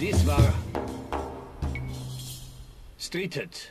dies war. Strittet.